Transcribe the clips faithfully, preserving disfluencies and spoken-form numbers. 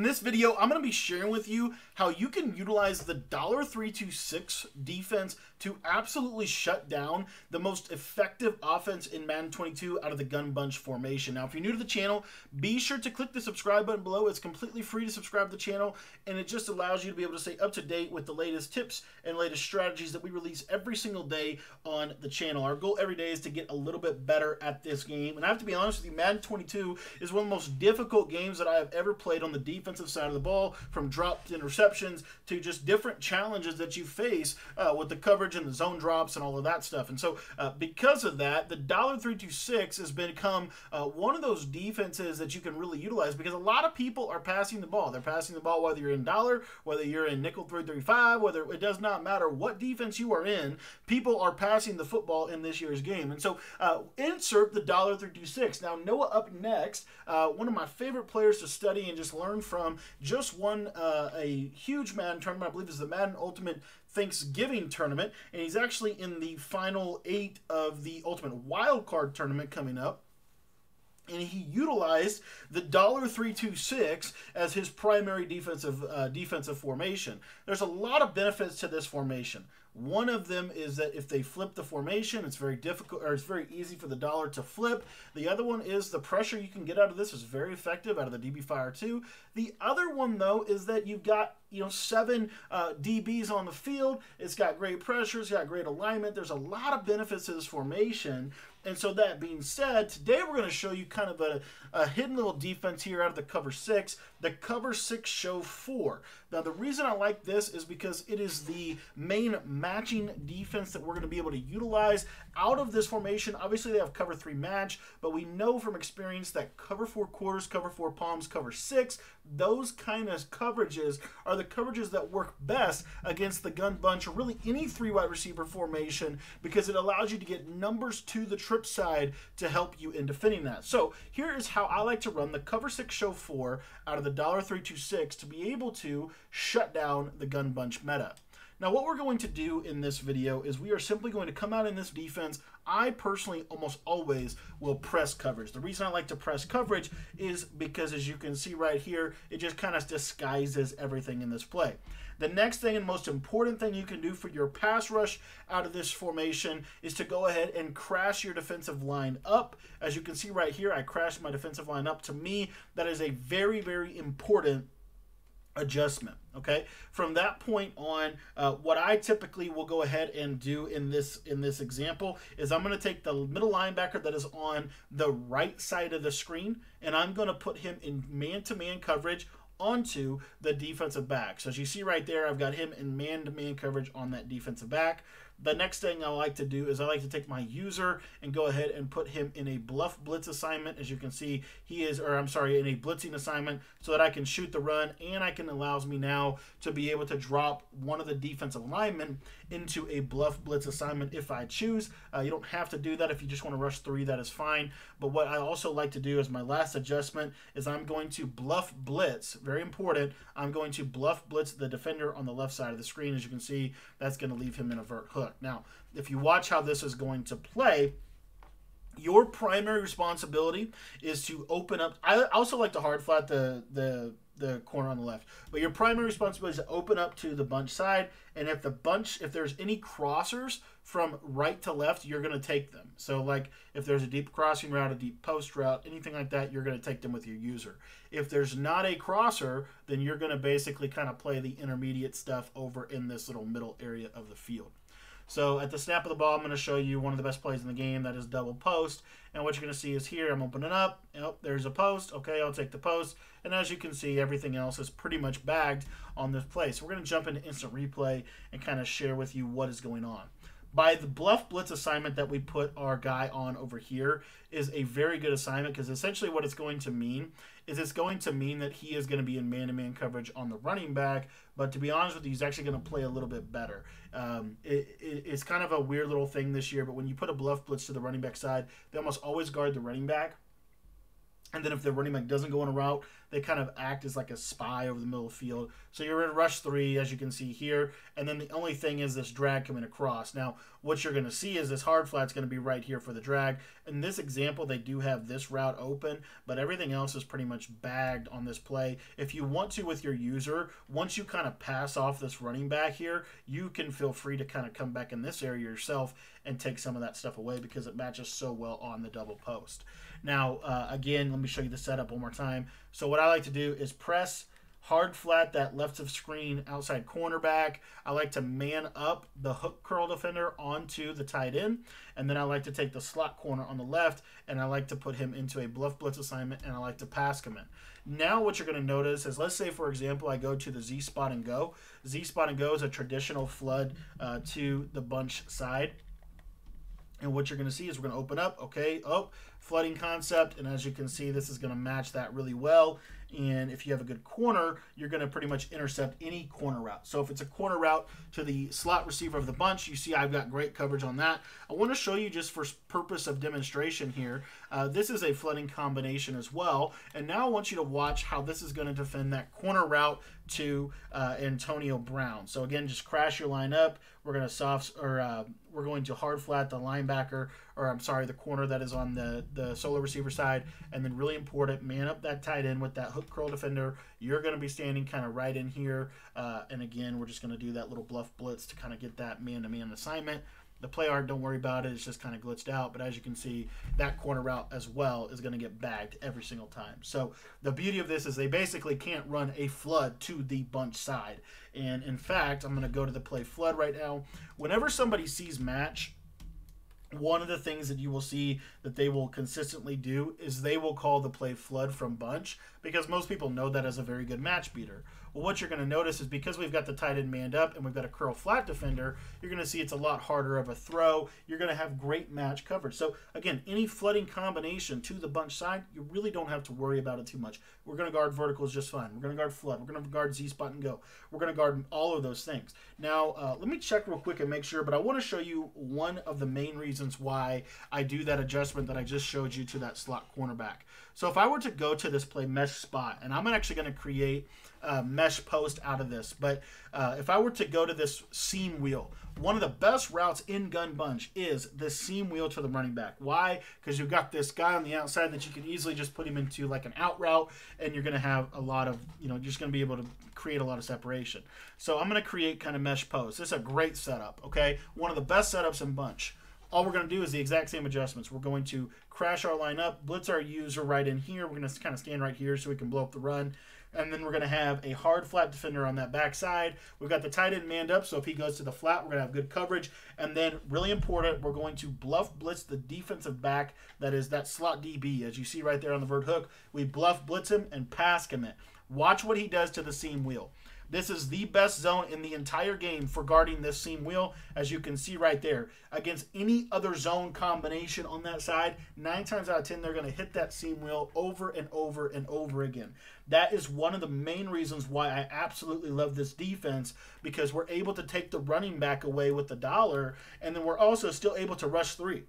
in this video, I'm going to be sharing with you how you can utilize the three two six defense to absolutely shut down the most effective offense in Madden twenty-two out of the Gun Bunch formation. Now, if you're new to the channel, be sure to click the subscribe button below. It's completely free to subscribe to the channel, and it just allows you to be able to stay up to date with the latest tips and latest strategies that we release every single day on the channel. Our goal every day is to get a little bit better at this game, and I have to be honest with you, Madden twenty-two is one of the most difficult games that I have ever played on the defensive side of the ball, from dropped interceptions to just different challenges that you face uh, with the coverage and the zone drops and all of that stuff. And so uh, because of that, the three two six has become uh, one of those defenses that you can really utilize, because a lot of people are passing the ball. They're passing the ball whether you're in dollar, whether you're in nickel three thirty-five, whether it does not matter what defense you are in, people are passing the football in this year's game. And so uh, insert the three two six. Now, Noah up next, uh, one of my favorite players to study and just learn from, just won uh, a huge Madden tournament. I believe is the Madden Ultimate Thanksgiving Tournament, and he's actually in the final eight of the Ultimate Wild Card Tournament coming up. And he utilized the three two six as his primary defensive uh, defensive formation. There's a lot of benefits to this formation. One of them is that if they flip the formation, it's very difficult, or it's very easy for the dollar to flip. The other one is the pressure you can get out of this is very effective out of the D B fire too. The other one though is that you've got, you know, seven uh, D Bs on the field. It's got great pressure. It's got great alignment. There's a lot of benefits to this formation. And so that being said, today we're going to show you kind of a, a hidden little defense here out of the cover six, the cover six show four. Now, the reason I like this is because it is the main matching defense that we're going to be able to utilize out of this formation. Obviously, they have cover three match, but we know from experience that cover four quarters, cover four palms, cover six, those kind of coverages are the coverages that work best against the Gun Bunch, or really any three wide receiver formation, because it allows you to get numbers to the trip side to help you in defending that. So here is how I like to run the cover six show four out of the three two six to be able to shut down the Gun Bunch meta. Now, what we're going to do in this video is we are simply going to come out in this defense. I personally almost always will press coverage. The reason I like to press coverage is because, as you can see right here, it just kind of disguises everything in this play. The next thing and most important thing you can do for your pass rush out of this formation is to go ahead and crash your defensive line up. As you can see right here, I crashed my defensive line up. To me, that is a very, very important adjustment. Okay, from that point on, uh, what I typically will go ahead and do in this in this example is I'm going to take the middle linebacker that is on the right side of the screen, and I'm going to put him in man-to-man coverage onto the defensive back. So as you see right there, I've got him in man-to-man coverage on that defensive back. The next thing I like to do is I like to take my user and go ahead and put him in a bluff blitz assignment. As you can see, he is, or I'm sorry, in a blitzing assignment, so that I can shoot the run, and I can allows me now to be able to drop one of the defensive linemen into a bluff blitz assignment if I choose. Uh, you don't have to do that. If you just want to rush three, that is fine. But what I also like to do as my last adjustment is I'm going to bluff blitz. Very important. I'm going to bluff blitz the defender on the left side of the screen. As you can see, that's going to leave him in a vert hook. Now, if you watch how this is going to play, your primary responsibility is to open up. I also like to hard flat the the the corner on the left, but your primary responsibility is to open up to the bunch side, and if the bunch, if there's any crossers from right to left, you're going to take them. So like if there's a deep crossing route, a deep post route, anything like that, you're going to take them with your user. If there's not a crosser, then you're going to basically kind of play the intermediate stuff over in this little middle area of the field. So at the snap of the ball, I'm going to show you one of the best plays in the game. That is double post. And what you're going to see is here, I'm opening up. Oh, there's a post. Okay, I'll take the post. And as you can see, everything else is pretty much bagged on this play. So we're going to jump into instant replay and kind of share with you what is going on. By the bluff blitz assignment that we put our guy on over here is a very good assignment, because essentially what it's going to mean is it's going to mean that he is going to be in man-to-man coverage on the running back, but to be honest with you, he's actually going to play a little bit better. Um, it, it, it's kind of a weird little thing this year, but when you put a bluff blitz to the running back side, they almost always guard the running back. And then if the running back doesn't go on a route, they kind of act as like a spy over the middle of the field. So you're in rush three, as you can see here. And then the only thing is this drag coming across. Now, what you're going to see is this hard flat's going to be right here for the drag. In this example, they do have this route open, but everything else is pretty much bagged on this play. If you want to with your user, once you kind of pass off this running back here, you can feel free to kind of come back in this area yourself and take some of that stuff away because it matches so well on the double post. Now, uh, again, let me show you the setup one more time. So what I like to do is press hard flat that left of screen outside cornerback. I like to man up the hook curl defender onto the tight end, and then I like to take the slot corner on the left, and I like to put him into a bluff blitz assignment, and I like to pass command. Now what you're going to notice is, let's say, for example, I go to the Z spot and go. Z spot and go is a traditional flood uh, to the bunch side. And what you're going to see is we're going to open up, okay, oh, flooding concept. And as you can see, this is going to match that really well. And if you have a good corner, you're going to pretty much intercept any corner route. So if it's a corner route to the slot receiver of the bunch, you see I've got great coverage on that. I want to show you, just for purpose of demonstration here, uh, this is a flooding combination as well. And now I want you to watch how this is going to defend that corner route to uh, Antonio Brown. So again, just crash your line up. We're going to soft, or uh, we're going to hard flat the linebacker, or I'm sorry, the corner that is on the the solo receiver side, and then really important, man up that tight end with that hook curl defender. You're going to be standing kind of right in here, uh, and again, we're just going to do that little bluff blitz to kind of get that man-to-man assignment. The play art, don't worry about it, it's just kind of glitched out, but as you can see, that corner route as well is going to get bagged every single time. So the beauty of this is they basically can't run a flood to the bunch side. And in fact, I'm going to go to the play flood right now. Whenever somebody sees match, one of the things that you will see that they will consistently do is they will call the play flood from bunch, because most people know that as a very good match beater. Well, what you're going to notice is, because we've got the tight end manned up and we've got a curl flat defender, you're going to see it's a lot harder of a throw. You're going to have great match coverage. So again, any flooding combination to the bunch side, you really don't have to worry about it too much. We're going to guard verticals just fine. We're going to guard flood. We're going to guard Z spot and go. We're going to guard all of those things. Now, uh, let me check real quick and make sure, but I want to show you one of the main reasons why I do that adjustment that I just showed you to that slot cornerback. So if I were to go to this play mesh spot, and I'm actually going to create a mesh post out of this, but uh, if I were to go to this seam wheel, one of the best routes in Gun Bunch is this seam wheel to the running back. Why? Because you've got this guy on the outside that you can easily just put him into like an out route, and you're going to have a lot of, you know, you're just going to be able to create a lot of separation. So I'm going to create kind of mesh post. This is a great setup, okay? One of the best setups in Bunch. All we're going to do is the exact same adjustments. We're going to crash our lineup, blitz our user right in here. We're going to kind of stand right here so we can blow up the run. And then we're going to have a hard flat defender on that backside. We've got the tight end manned up, so if he goes to the flat, we're going to have good coverage. And then, really important, we're going to bluff blitz the defensive back, that is that slot D B. As you see right there on the vert hook, we bluff blitz him and pass commit. Watch what he does to the seam wheel. This is the best zone in the entire game for guarding this seam wheel, as you can see right there. Against any other zone combination on that side, nine times out of ten, they're going to hit that seam wheel over and over and over again. That is one of the main reasons why I absolutely love this defense, because we're able to take the running back away with the dollar, and then we're also still able to rush three.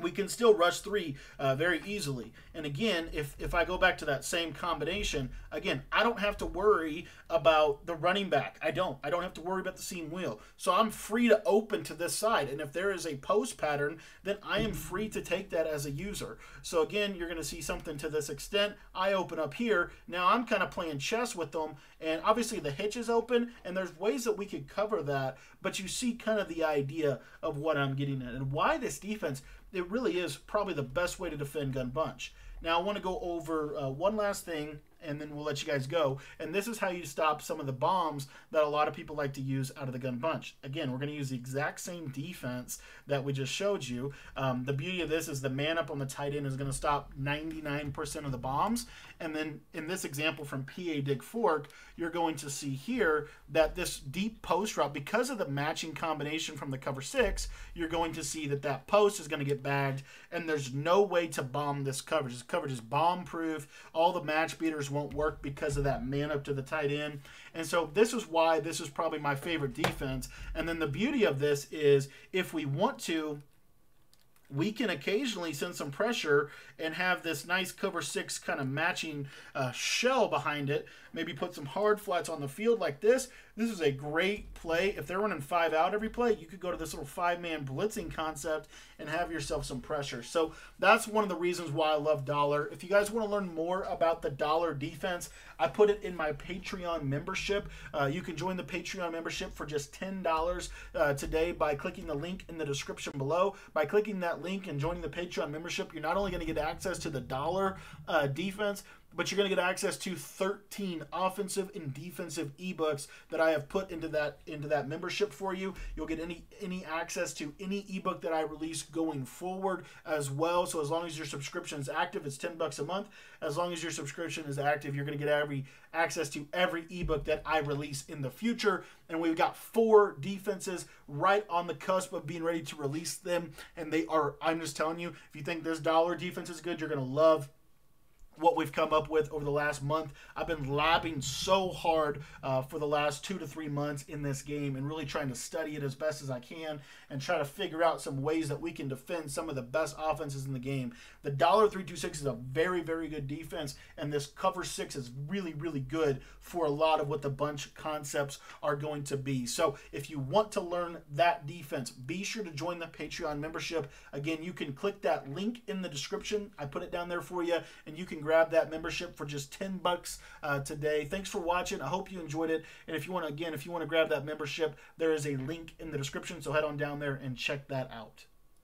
We can still rush three uh, very easily. And again, if, if I go back to that same combination, again, I don't have to worry about the running back. I don't. I don't have to worry about the seam wheel. So I'm free to open to this side. And if there is a post pattern, then I am free to take that as a user. So again, you're going to see something to this extent. I open up here. Now I'm kind of playing chess with them. And obviously the hitch is open. And there's ways that we could cover that. But you see kind of the idea of what I'm getting at and why this defense, it really is probably the best way to defend Gun Bunch. Now, I want to go over uh, one last thing, and then we'll let you guys go. And this is how you stop some of the bombs that a lot of people like to use out of the Gun Bunch. Again, we're going to use the exact same defense that we just showed you. Um, the beauty of this is the man up on the tight end is going to stop ninety-nine percent of the bombs. And then in this example from P A Dig Fork, you're going to see here that this deep post route, because of the matching combination from the cover six, you're going to see that that post is going to get bagged, and there's no way to bomb this coverage. This coverage is bomb proof. All the match beaters won't work because of that man up to the tight end. And so this is why this is probably my favorite defense. And then the beauty of this is, if we want to, we can occasionally send some pressure and have this nice cover six kind of matching uh, shell behind it. Maybe put some hard flats on the field like this. This is a great play. If they're running five out every play, you could go to this little five-man blitzing concept and have yourself some pressure. So that's one of the reasons why I love Dollar. If you guys want to learn more about the Dollar defense, I put it in my Patreon membership. Uh, you can join the Patreon membership for just ten dollars uh, today by clicking the link in the description below. By clicking that link and joining the Patreon membership, you're not only going to get access to the Dollar uh, defense, but you're going to get access to thirteen offensive and defensive ebooks that I have put into that into that membership for you. You'll get any any access to any ebook that I release going forward as well. So as long as your subscription is active, it's ten bucks a month. As long as your subscription is active, you're going to get every access to every ebook that I release in the future. And we've got four defenses right on the cusp of being ready to release them, and they are, I'm just telling you, if you think this Dollar defense is good, you're going to love what we've come up with over the last month. I've been labbing so hard uh, for the last two to three months in this game and really trying to study it as best as I can and try to figure out some ways that we can defend some of the best offenses in the game. The Dollar three two six is a very, very good defense, and this cover six is really, really good for a lot of what the bunch concepts are going to be. So if you want to learn that defense, be sure to join the Patreon membership. Again, you can click that link in the description. I put it down there for you, and you can grab that membership for just ten bucks uh, today. Thanks for watching. I hope you enjoyed it. And if you want to, again, if you want to grab that membership, there is a link in the description. So head on down there and check that out.